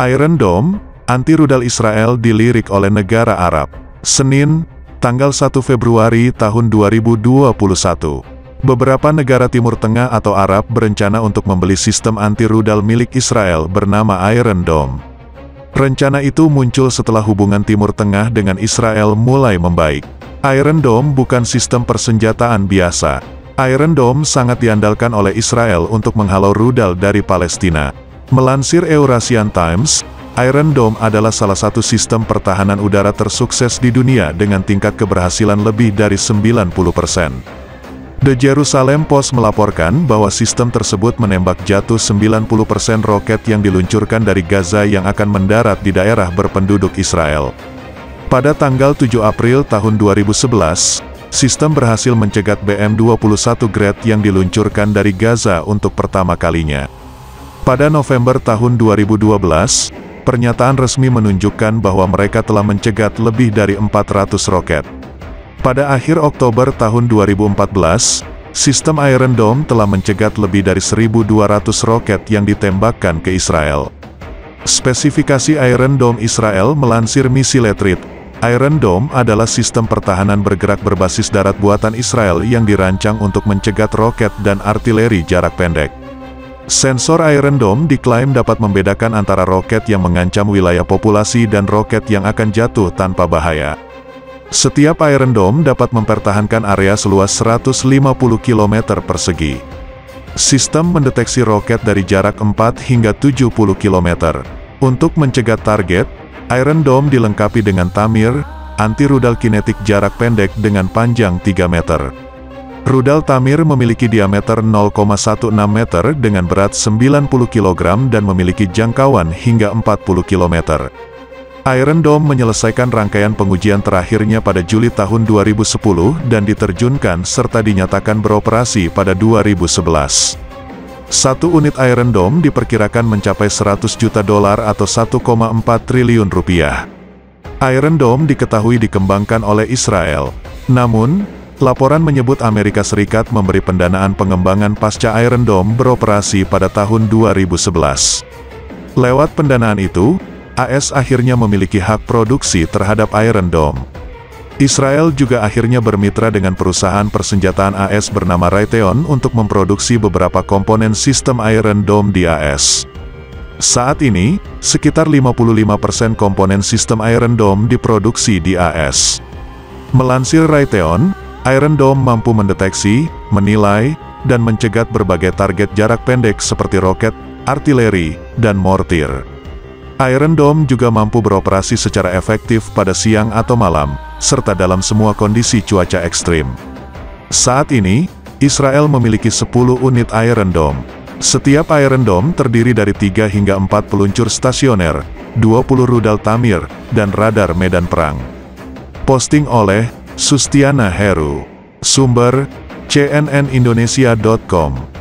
Iron Dome, anti-rudal Israel dilirik oleh negara Arab. Senin, tanggal 1 Februari tahun 2021. Beberapa negara Timur Tengah atau Arab berencana untuk membeli sistem anti-rudal milik Israel bernama Iron Dome. Rencana itu muncul setelah hubungan Timur Tengah dengan Israel mulai membaik. Iron Dome bukan sistem persenjataan biasa. Iron Dome sangat diandalkan oleh Israel untuk menghalau rudal dari Palestina. Melansir Eurasian Times, Iron Dome adalah salah satu sistem pertahanan udara tersukses di dunia dengan tingkat keberhasilan lebih dari 90%. The Jerusalem Post melaporkan bahwa sistem tersebut menembak jatuh 90% roket yang diluncurkan dari Gaza yang akan mendarat di daerah berpenduduk Israel. Pada tanggal 7 April tahun 2011, sistem berhasil mencegat BM-21 Grad yang diluncurkan dari Gaza untuk pertama kalinya. Pada November tahun 2012, pernyataan resmi menunjukkan bahwa mereka telah mencegat lebih dari 400 roket. Pada akhir Oktober tahun 2014, sistem Iron Dome telah mencegat lebih dari 1.200 roket yang ditembakkan ke Israel. Spesifikasi Iron Dome Israel melansir Misi Letrit. Iron Dome adalah sistem pertahanan bergerak berbasis darat buatan Israel yang dirancang untuk mencegat roket dan artileri jarak pendek. Sensor Iron Dome diklaim dapat membedakan antara roket yang mengancam wilayah populasi dan roket yang akan jatuh tanpa bahaya. Setiap Iron Dome dapat mempertahankan area seluas 150 km persegi. Sistem mendeteksi roket dari jarak 4 hingga 70 km. Untuk mencegat target, Iron Dome dilengkapi dengan Tamir, anti-rudal kinetik jarak pendek dengan panjang 3 meter. Rudal Tamir memiliki diameter 0,16 meter dengan berat 90 kg dan memiliki jangkauan hingga 40 km. Iron Dome menyelesaikan rangkaian pengujian terakhirnya pada Juli tahun 2010 dan diterjunkan serta dinyatakan beroperasi pada 2011. Satu unit Iron Dome diperkirakan mencapai $100 juta atau $1,4 triliun. Iron Dome diketahui dikembangkan oleh Israel. Namun, laporan menyebut Amerika Serikat memberi pendanaan pengembangan pasca Iron Dome beroperasi pada tahun 2011. Lewat pendanaan itu, AS akhirnya memiliki hak produksi terhadap Iron Dome. Israel juga akhirnya bermitra dengan perusahaan persenjataan AS bernama Raytheon untuk memproduksi beberapa komponen sistem Iron Dome di AS. Saat ini, sekitar 55% komponen sistem Iron Dome diproduksi di AS. Melansir Raytheon, Iron Dome mampu mendeteksi, menilai, dan mencegat berbagai target jarak pendek seperti roket, artileri, dan mortir. Iron Dome juga mampu beroperasi secara efektif pada siang atau malam, serta dalam semua kondisi cuaca ekstrim. Saat ini, Israel memiliki 10 unit Iron Dome. Setiap Iron Dome terdiri dari 3 hingga 4 peluncur stasioner, 20 rudal Tamir, dan radar medan perang. Posting oleh Sustiana Heru. Sumber: cnnindonesia.com.